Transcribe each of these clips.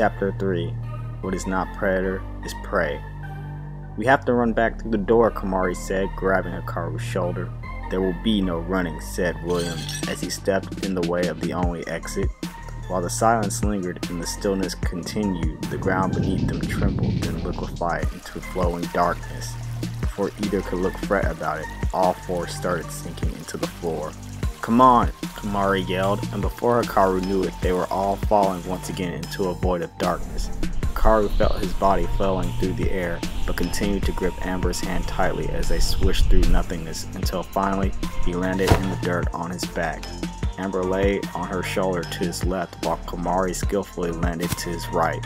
Chapter 3. What is not predator is prey. We have to run back through the door, Kamari said, grabbing Hikaru's shoulder. There will be no running, said William, as he stepped in the way of the only exit. While the silence lingered and the stillness continued, the ground beneath them trembled and liquefied into flowing darkness. Before either could look fret about it, all four started sinking into the floor. "Come on!" Kamari yelled, and before Hikaru knew it, they were all falling once again into a void of darkness. Hikaru felt his body flailing through the air, but continued to grip Amber's hand tightly as they swished through nothingness until finally he landed in the dirt on his back. Amber lay on her shoulder to his left while Kamari skillfully landed to his right.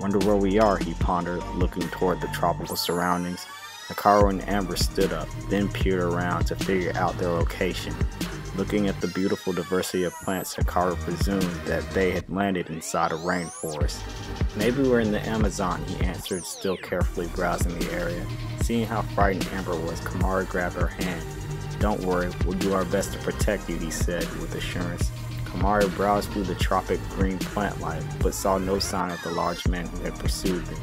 "Wonder where we are," he pondered, looking toward the tropical surroundings. Hikaru and Amber stood up, then peered around to figure out their location. Looking at the beautiful diversity of plants, Hikaru presumed that they had landed inside a rainforest. "Maybe we're in the Amazon," he answered, still carefully browsing the area. Seeing how frightened Amber was, Kamari grabbed her hand. "Don't worry, we'll do our best to protect you," he said with assurance. Kamari browsed through the tropic green plant life, but saw no sign of the large man who had pursued them.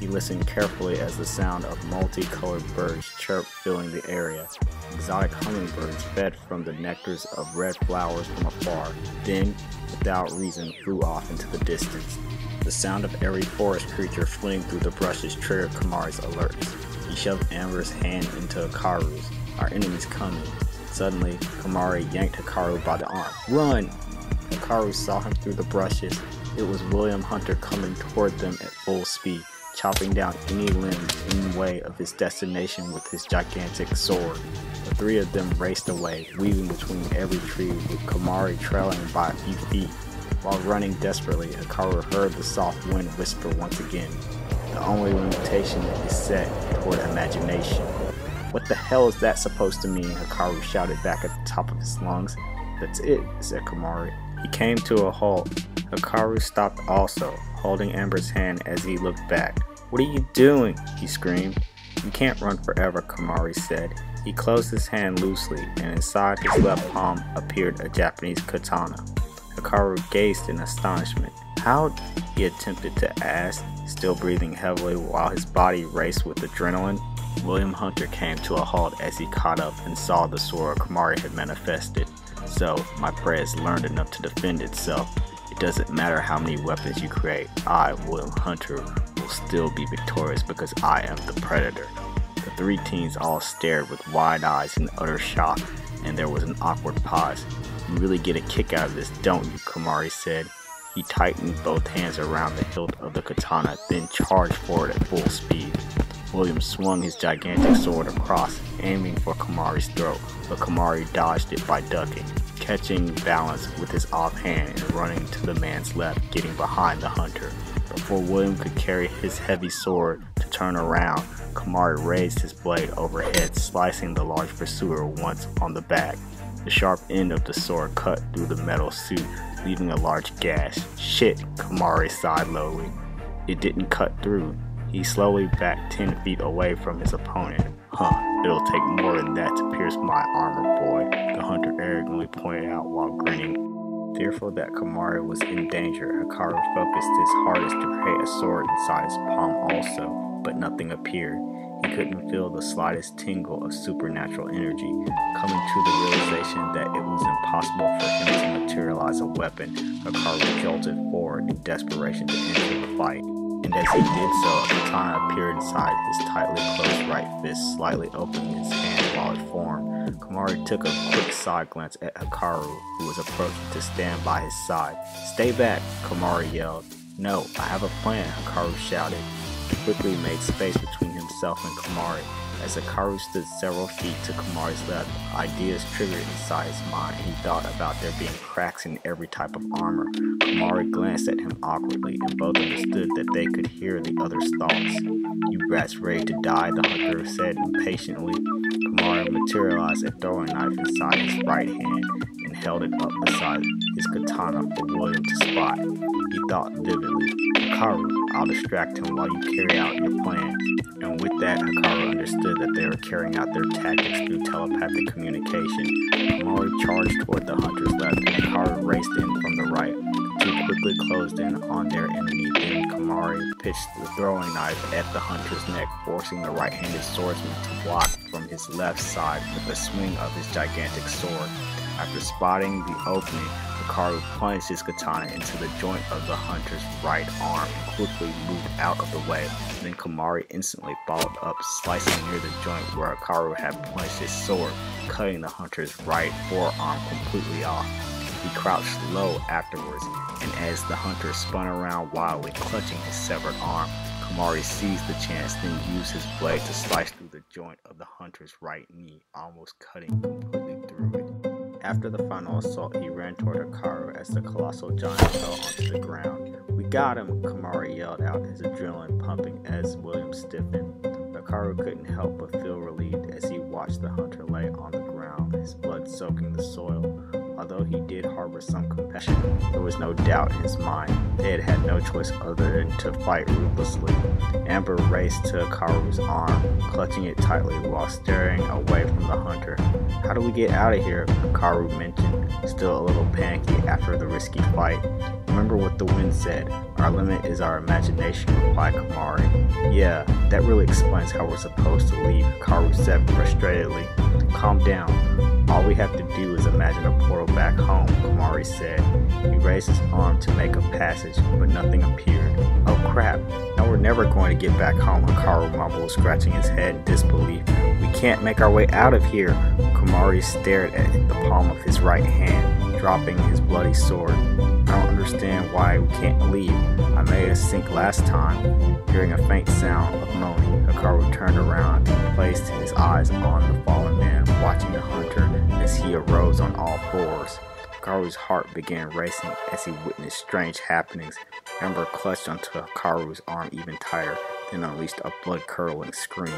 He listened carefully as the sound of multicolored birds chirped, filling the area. Exotic hummingbirds fed from the nectars of red flowers from afar, then, without reason, flew off into the distance. The sound of every forest creature fleeing through the brushes triggered Kamari's alertness. He shoved Amber's hand into Hikaru's. "Our enemy's coming." Suddenly, Kamari yanked Hikaru by the arm. "Run!" Hikaru saw him through the brushes. It was William Hunter coming toward them at full speed, chopping down any limbs in the way of his destination with his gigantic sword. The three of them raced away, weaving between every tree with Kamari trailing by a few feet. While running desperately, Hikaru heard the soft wind whisper once again, "The only limitation is set toward imagination." "What the hell is that supposed to mean?" Hikaru shouted back at the top of his lungs. "That's it," said Kamari. He came to a halt. Hikaru stopped also, holding Amber's hand as he looked back. "What are you doing?" he screamed. "You can't run forever," Kamari said. He closed his hand loosely, and inside his left palm appeared a Japanese katana. Hikaru gazed in astonishment. "How?" he attempted to ask, still breathing heavily while his body raced with adrenaline. William Hunter came to a halt as he caught up and saw the sword Kamari had manifested. "So, my prey has learned enough to defend itself. It doesn't matter how many weapons you create, I, William Hunter, will still be victorious because I am the predator." The three teens all stared with wide eyes in utter shock, and there was an awkward pause. "You really get a kick out of this, don't you?" Kamari said. He tightened both hands around the hilt of the katana, then charged forward at full speed. William swung his gigantic sword across, aiming for Kamari's throat, but Kamari dodged it by ducking, catching balance with his offhand and running to the man's left, getting behind the hunter. Before William could carry his heavy sword to turn around, Kamari raised his blade overhead, slicing the large pursuer once on the back. The sharp end of the sword cut through the metal suit, leaving a large gash. "Shit," Kamari sighed lowly. "It didn't cut through." He slowly backed 10 feet away from his opponent. "Huh, it'll take more than that to pierce my armor, boy," the hunter arrogantly pointed out while grinning. Fearful that Kamari was in danger, Hikaru focused his hardest to create a sword inside his palm also, but nothing appeared. He couldn't feel the slightest tingle of supernatural energy, coming to the realization that it was impossible for him to materialize a weapon. Hikaru jolted forward in desperation to enter the fight, and as he did so, a katana appeared inside his tightly closed right fist, slightly opening his hand while it formed. Kamari took a quick side glance at Hikaru, who was approaching to stand by his side. "Stay back," Kamari yelled. "No, I have a plan," Hikaru shouted. He quickly made space between himself and Kamari. As Hikaru stood several feet to Kamari's left, ideas triggered inside his mind, and he thought about there being cracks in every type of armor. Kamari glanced at him awkwardly, and both understood that they could hear the other's thoughts. "You brats ready to die?" the hunter said impatiently. Kamari materialized a throwing knife inside his right hand and held it up beside his katana for William to spot. He thought vividly, "Hikaru, I'll distract him while you carry out your plan." And with that, Hikaru understood that they were carrying out their tactics through telepathic communication. Kamari charged toward the hunter's left, and Hikaru raced in from the right. who quickly closed in on their enemy. Then Kamari pitched the throwing knife at the hunter's neck, forcing the right-handed swordsman to block from his left side with a swing of his gigantic sword. After spotting the opening, Hikaru plunged his katana into the joint of the hunter's right arm and quickly moved out of the way. Then Kamari instantly followed up, slicing near the joint where Hikaru had plunged his sword, cutting the hunter's right forearm completely off. He crouched low afterwards, and as the hunter spun around wildly, clutching his severed arm, Kamari seized the chance, then used his blade to slice through the joint of the hunter's right knee, almost cutting completely through it. After the final assault, he ran toward Hikaru as the colossal giant fell onto the ground. "We got him!" Kamari yelled out, his adrenaline pumping as William stiffened. Hikaru couldn't help but feel relieved as he watched the hunter lay on the ground, his blood soaking the soil. Although he did harbor some compassion, there was no doubt in his mind. They had no choice other than to fight ruthlessly. Amber raced to Hikaru's arm, clutching it tightly while staring away from the hunter. "How do we get out of here?" Hikaru mentioned, still a little panicky after the risky fight. "Remember what the wind said. Our limit is our imagination," replied Kamari. "Yeah, that really explains how we're supposed to leave," Hikaru said frustratedly. "Calm down. All we have to do is imagine a portal back home," Kamari said. He raised his arm to make a passage, but nothing appeared. "Oh crap, now we're never going to get back home," Hikaru mumbled, scratching his head in disbelief. "We can't make our way out of here." Kamari stared at the palm of his right hand, dropping his bloody sword. "I don't understand why we can't leave. I made us sink last time." Hearing a faint sound of moaning, Hikaru turned around and placed his eyes on the fallen man, watching the hunter as he arose on all fours. Hikaru's heart began racing as he witnessed strange happenings. Amber clutched onto Hikaru's arm even tighter, then unleashed a blood-curdling scream.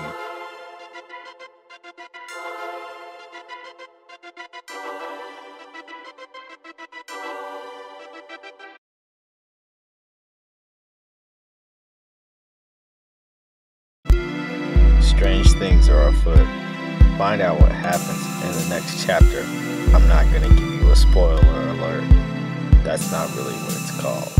Strange things are afoot. Find out what happens in the next chapter. I'm not going to give you a spoiler alert. That's not really what it's called.